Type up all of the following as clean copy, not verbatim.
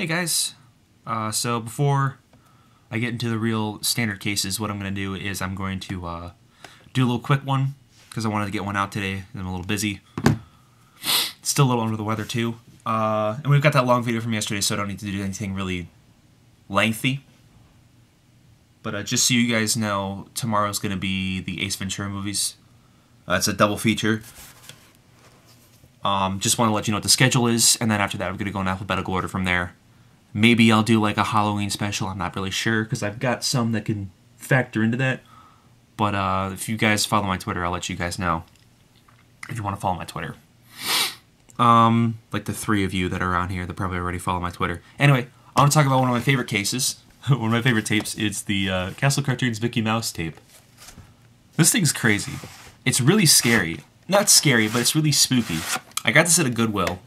Hey guys, so before I get into the real standard cases, what I'm going to do is I'm going to do a little quick one, because I wanted to get one out today, and I'm a little busy. Still a little under the weather too, and we've got that long video from yesterday, so I don't need to do anything really lengthy. But just so you guys know, tomorrow's going to be the Ace Ventura movies. It's a double feature. Just want to let you know what the schedule is, and then after that I'm going to go in alphabetical order from there. Maybe I'll do like a Halloween special, I'm not really sure, because I've got some that can factor into that. But if you guys follow my Twitter, I'll let you guys know if you want to follow my Twitter. Like the three of you that are on here that probably already follow my Twitter. Anyway, I want to talk about one of my favorite cases, one of my favorite tapes. It's the Castle Cartoons Mickey Mouse tape. This thing's crazy. It's really scary. Not scary, but it's really spooky. I got this at a Goodwill.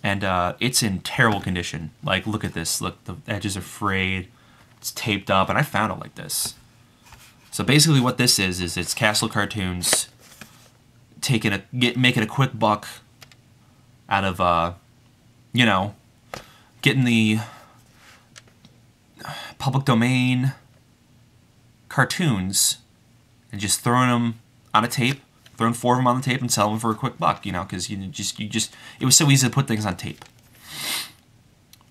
And it's in terrible condition. Like, look at this. Look, the edges are frayed. It's taped up, and I found it like this. So basically, what this is it's Castle Cartoons making a quick buck out of you know, getting the public domain cartoons and just throwing them on a tape. Throwing four of them on the tape and sell them for a quick buck, you know, because it was so easy to put things on tape.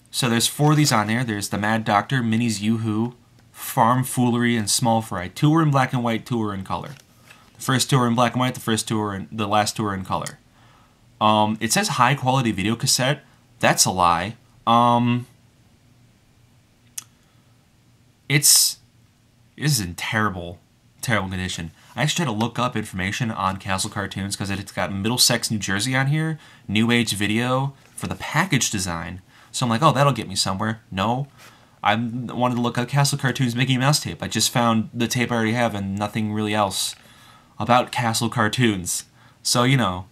So there's four of these on there. There's The Mad Doctor, Minnie's Yoo-Hoo, Farm Foolery, and Small Fry. Two are in black and white, two are in color. The first two are in black and white, the last two are in color. It says high quality video cassette. That's a lie. It's in terrible condition. I actually tried to look up information on Castle Cartoons because it's got Middlesex, New Jersey on here, New Age Video for the package design. So I'm like, oh, that'll get me somewhere. No, I wanted to look up Castle Cartoons Mickey Mouse tape. I just found the tape I already have and nothing really else about Castle Cartoons. So, you know,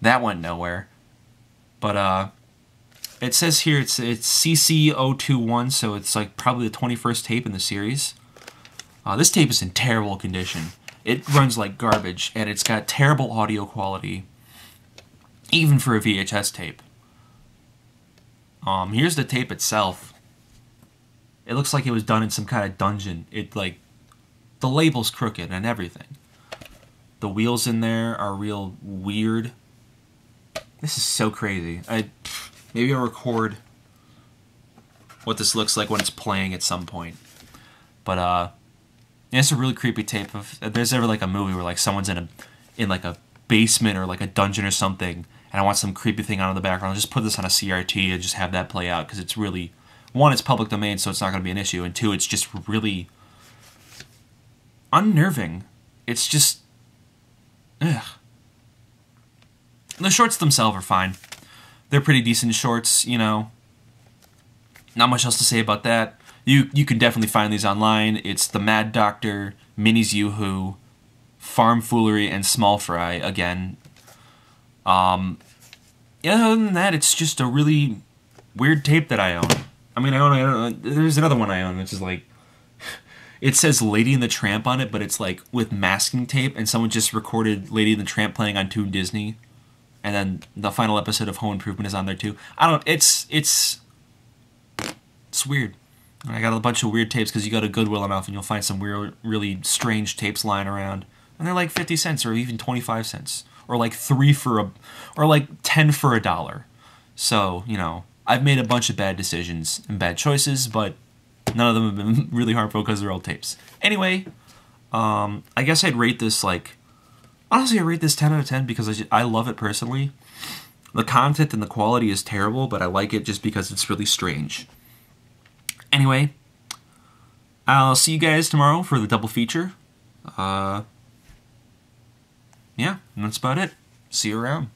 that went nowhere. But it says here it's CC021, so it's like probably the 21st tape in the series. This tape is in terrible condition. It runs like garbage, and it's got terrible audio quality, even for a VHS tape. Here's the tape itself. It looks like it was done in some kind of dungeon. It, like, the label's crooked and everything. The wheels in there are real weird. This is so crazy. Maybe I'll record what this looks like when it's playing at some point. But, and it's a really creepy tape. If there's ever like a movie where like someone's in like a basement or like a dungeon or something, and I want some creepy thing on in the background, I'll just put this on a CRT and just have that play out, because it's really, one, it's public domain, so it's not going to be an issue, and two, it's just really unnerving. It's just, ugh. The shorts themselves are fine. They're pretty decent shorts, you know. Not much else to say about that. You can definitely find these online. It's The Mad Doctor, Minnie's Yoo-Hoo, Farm Foolery, and Small Fry again. Other than that, it's just a really weird tape that I own. I mean, I don't. There's another one I own, which is like, it says Lady and the Tramp on it, but it's like with masking tape, and someone just recorded Lady and the Tramp playing on Toon Disney, and then the final episode of Home Improvement is on there too. I don't. It's weird. I got a bunch of weird tapes because you go to Goodwill enough and you'll find some weird, really strange tapes lying around. And they're like 50 cents or even 25 cents. Or like 10 for a dollar. So, you know, I've made a bunch of bad decisions and bad choices, but none of them have been really harmful because they're old tapes. Anyway, I guess I'd rate this like, honestly, I rate this 10 out of 10 because I love it personally. The content and the quality is terrible, but I like it just because it's really strange. Anyway, I'll see you guys tomorrow for the double feature. Yeah, that's about it. See you around.